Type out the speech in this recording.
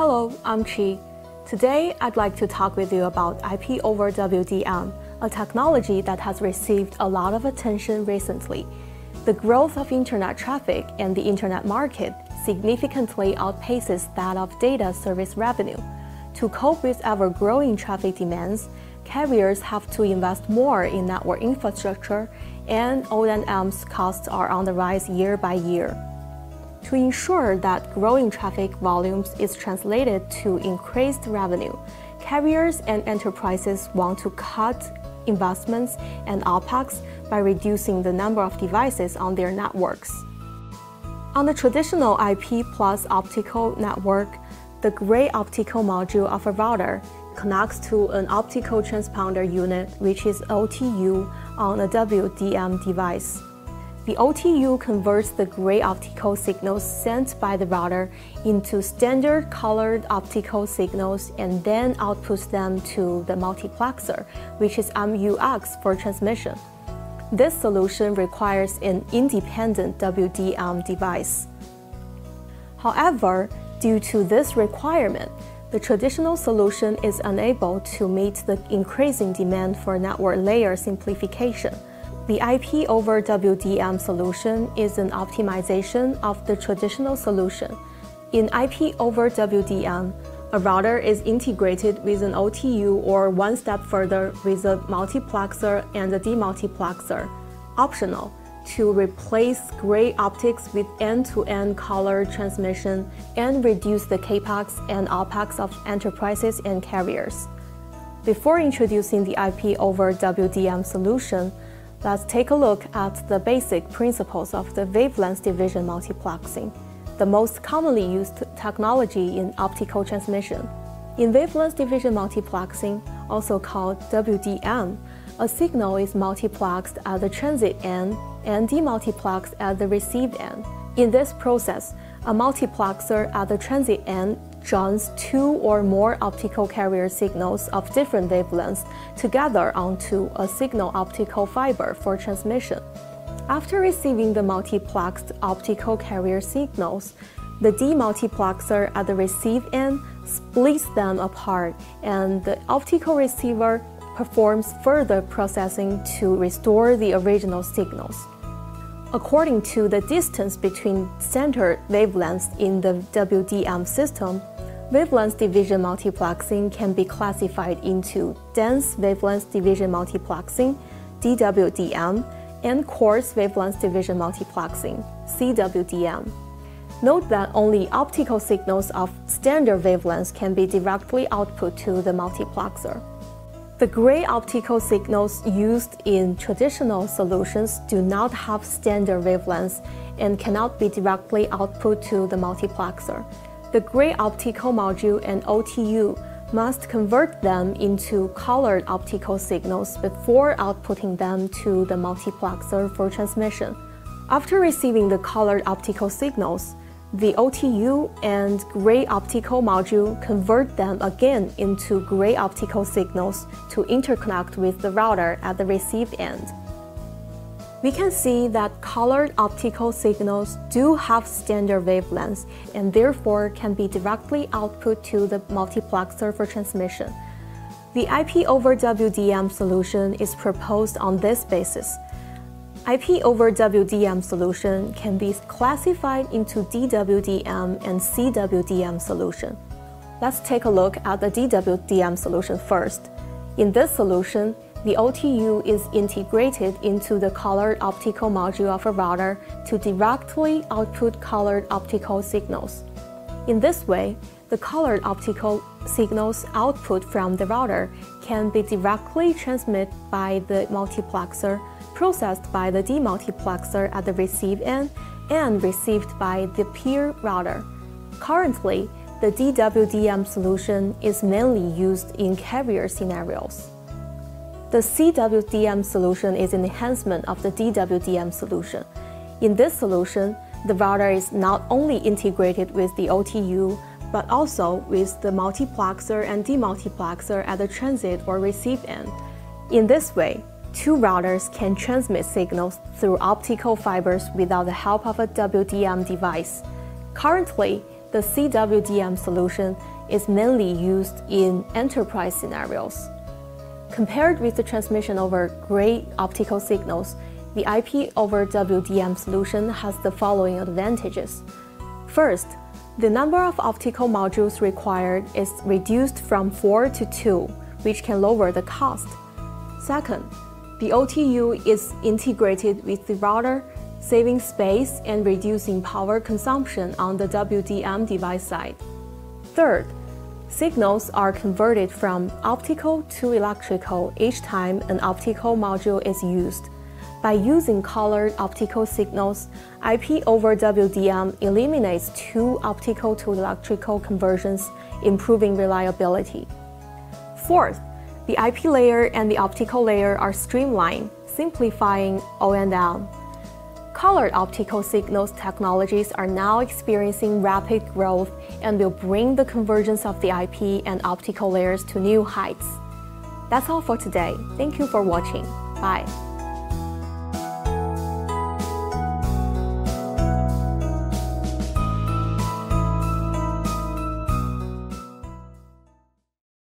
Hello, I'm Qi. Today, I'd like to talk with you about IP over WDM, a technology that has received a lot of attention recently. The growth of internet traffic and the internet market significantly outpaces that of data service revenue. To cope with ever-growing traffic demands, carriers have to invest more in network infrastructure, and O&M's costs are on the rise year by year. To ensure that growing traffic volumes is translated to increased revenue, carriers and enterprises want to cut investments and opex by reducing the number of devices on their networks. On the traditional IP plus optical network, the gray optical module of a router connects to an optical transponder unit, which is OTU, on a WDM device. The OTU converts the gray optical signals sent by the router into standard colored optical signals and then outputs them to the multiplexer, which is MUX for transmission. This solution requires an independent WDM device. However, due to this requirement, the traditional solution is unable to meet the increasing demand for network layer simplification. The IP over WDM solution is an optimization of the traditional solution. In IP over WDM, a router is integrated with an OTU, or one step further, with a multiplexer and a demultiplexer, optional, to replace gray optics with end-to-end color transmission and reduce the capex and opex of enterprises and carriers. Before introducing the IP over WDM solution, let's take a look at the basic principles of the wavelength division multiplexing, the most commonly used technology in optical transmission. In wavelength division multiplexing, also called WDM, a signal is multiplexed at the transit end and demultiplexed at the receive end. In this process, a multiplexer at the transit end joins two or more optical carrier signals of different wavelengths together onto a signal optical fiber for transmission. After receiving the multiplexed optical carrier signals, the demultiplexer at the receive end splits them apart, and the optical receiver performs further processing to restore the original signals. According to the distance between center wavelengths in the WDM system, wavelength division multiplexing can be classified into dense wavelength division multiplexing, DWDM, and coarse wavelength division multiplexing, CWDM. Note that only optical signals of standard wavelengths can be directly output to the multiplexer. The gray optical signals used in traditional solutions do not have standard wavelengths and cannot be directly output to the multiplexer. The gray optical module and OTU must convert them into colored optical signals before outputting them to the multiplexer for transmission. After receiving the colored optical signals, the OTU and gray optical module convert them again into gray optical signals to interconnect with the router at the receive end. We can see that colored optical signals do have standard wavelengths and therefore can be directly output to the multiplexer for transmission. The IP over WDM solution is proposed on this basis. IP over WDM solution can be classified into DWDM and CWDM solution. Let's take a look at the DWDM solution first. In this solution, the OTU is integrated into the colored optical module of a router to directly output colored optical signals. In this way, the colored optical signals output from the router can be directly transmitted by the multiplexer, processed by the demultiplexer at the receive end, and received by the peer router. Currently, the DWDM solution is mainly used in carrier scenarios. The CWDM solution is an enhancement of the DWDM solution. In this solution, the router is not only integrated with the OTU, but also with the multiplexer and demultiplexer at the transit or receive end. In this way, two routers can transmit signals through optical fibers without the help of a WDM device. Currently, The CWDM solution is mainly used in enterprise scenarios. Compared with the transmission over gray optical signals, the IP over WDM solution has the following advantages. First, the number of optical modules required is reduced from 4 to 2, which can lower the cost. Second, the OTU is integrated with the router, saving space and reducing power consumption on the WDM device side. Third, signals are converted from optical to electrical each time an optical module is used. By using colored optical signals, IP over WDM eliminates 2 optical to electrical conversions, improving reliability. Fourth, the IP layer and the optical layer are streamlined, simplifying O&M. Colored optical signals technologies are now experiencing rapid growth and will bring the convergence of the IP and optical layers to new heights. That's all for today. Thank you for watching. Bye.